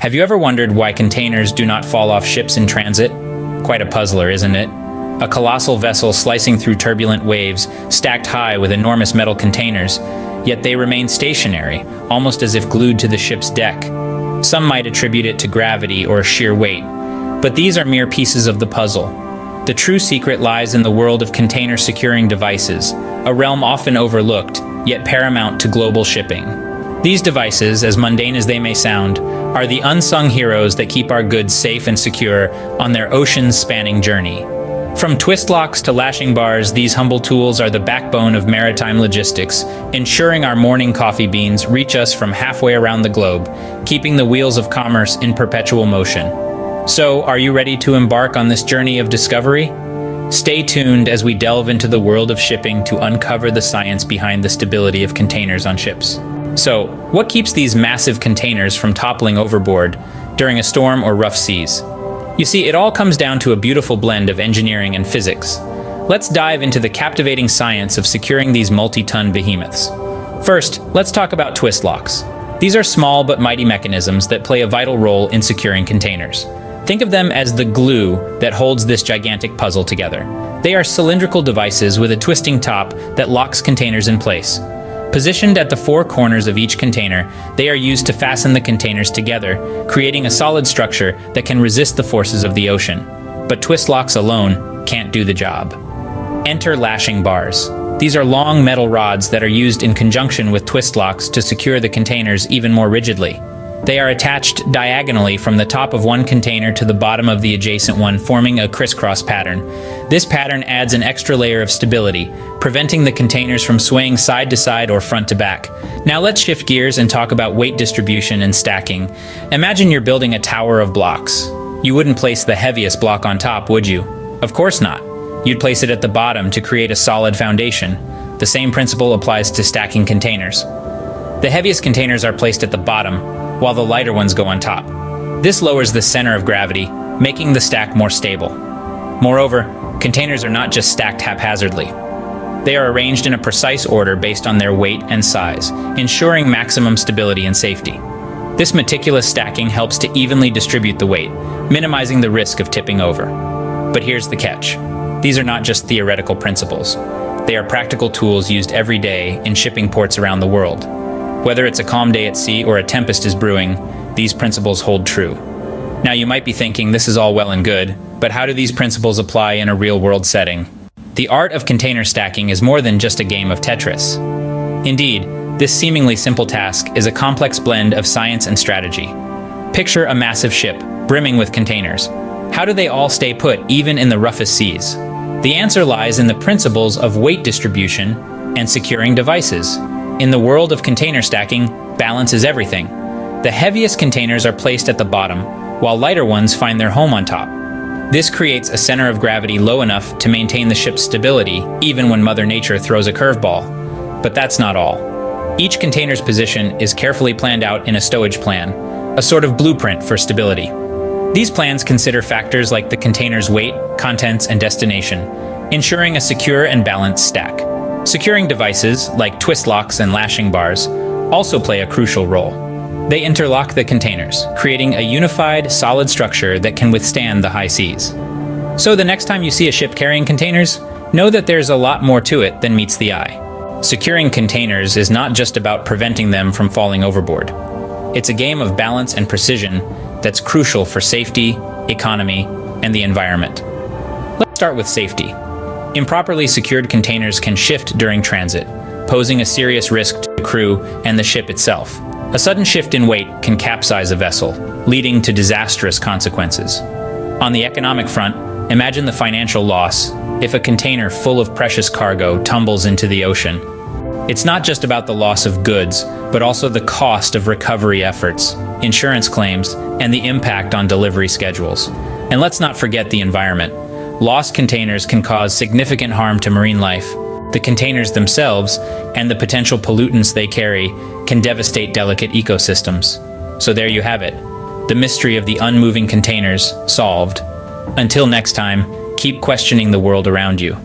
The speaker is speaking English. Have you ever wondered why containers do not fall off ships in transit? Quite a puzzler, isn't it? A colossal vessel slicing through turbulent waves, stacked high with enormous metal containers, yet they remain stationary, almost as if glued to the ship's deck. Some might attribute it to gravity or sheer weight, but these are mere pieces of the puzzle. The true secret lies in the world of container securing devices, a realm often overlooked, yet paramount to global shipping. These devices, as mundane as they may sound, are the unsung heroes that keep our goods safe and secure on their ocean-spanning journey. From twist locks to lashing bars, these humble tools are the backbone of maritime logistics, ensuring our morning coffee beans reach us from halfway around the globe, keeping the wheels of commerce in perpetual motion. So, are you ready to embark on this journey of discovery? Stay tuned as we delve into the world of shipping to uncover the science behind the stability of containers on ships. So, what keeps these massive containers from toppling overboard during a storm or rough seas? You see, it all comes down to a beautiful blend of engineering and physics. Let's dive into the captivating science of securing these multi-ton behemoths. First, let's talk about twist locks. These are small but mighty mechanisms that play a vital role in securing containers. Think of them as the glue that holds this gigantic puzzle together. They are cylindrical devices with a twisting top that locks containers in place. Positioned at the four corners of each container, they are used to fasten the containers together, creating a solid structure that can resist the forces of the ocean. But twist locks alone can't do the job. Enter lashing bars. These are long metal rods that are used in conjunction with twist locks to secure the containers even more rigidly. They are attached diagonally from the top of one container to the bottom of the adjacent one, forming a crisscross pattern. This pattern adds an extra layer of stability, preventing the containers from swaying side to side or front to back. Now let's shift gears and talk about weight distribution and stacking. Imagine you're building a tower of blocks. You wouldn't place the heaviest block on top, would you? Of course not. You'd place it at the bottom to create a solid foundation. The same principle applies to stacking containers. The heaviest containers are placed at the bottom, while the lighter ones go on top. This lowers the center of gravity, making the stack more stable. Moreover, containers are not just stacked haphazardly. They are arranged in a precise order based on their weight and size, ensuring maximum stability and safety. This meticulous stacking helps to evenly distribute the weight, minimizing the risk of tipping over. But here's the catch. These are not just theoretical principles. They are practical tools used every day in shipping ports around the world. Whether it's a calm day at sea or a tempest is brewing, these principles hold true. Now you might be thinking this is all well and good, but how do these principles apply in a real-world setting? The art of container stacking is more than just a game of Tetris. Indeed, this seemingly simple task is a complex blend of science and strategy. Picture a massive ship, brimming with containers. How do they all stay put, even in the roughest seas? The answer lies in the principles of weight distribution and securing devices. In the world of container stacking, balance is everything. The heaviest containers are placed at the bottom, while lighter ones find their home on top. This creates a center of gravity low enough to maintain the ship's stability, even when Mother Nature throws a curveball. But that's not all. Each container's position is carefully planned out in a stowage plan, a sort of blueprint for stability. These plans consider factors like the container's weight, contents, and destination, ensuring a secure and balanced stack. Securing devices, like twist locks and lashing bars, also play a crucial role. They interlock the containers, creating a unified, solid structure that can withstand the high seas. So the next time you see a ship carrying containers, know that there's a lot more to it than meets the eye. Securing containers is not just about preventing them from falling overboard. It's a game of balance and precision that's crucial for safety, economy, and the environment. Let's start with safety. Improperly secured containers can shift during transit, posing a serious risk to the crew and the ship itself. A sudden shift in weight can capsize a vessel, leading to disastrous consequences. On the economic front, imagine the financial loss if a container full of precious cargo tumbles into the ocean. It's not just about the loss of goods, but also the cost of recovery efforts, insurance claims, and the impact on delivery schedules. And let's not forget the environment. Lost containers can cause significant harm to marine life. The containers themselves and the potential pollutants they carry can devastate delicate ecosystems. So there you have it. The mystery of the unmoving containers solved. Until next time, keep questioning the world around you.